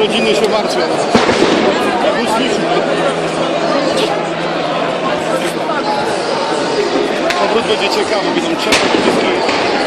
rodziny się martwią. Obrót będzie ciekawy, będą czerwone.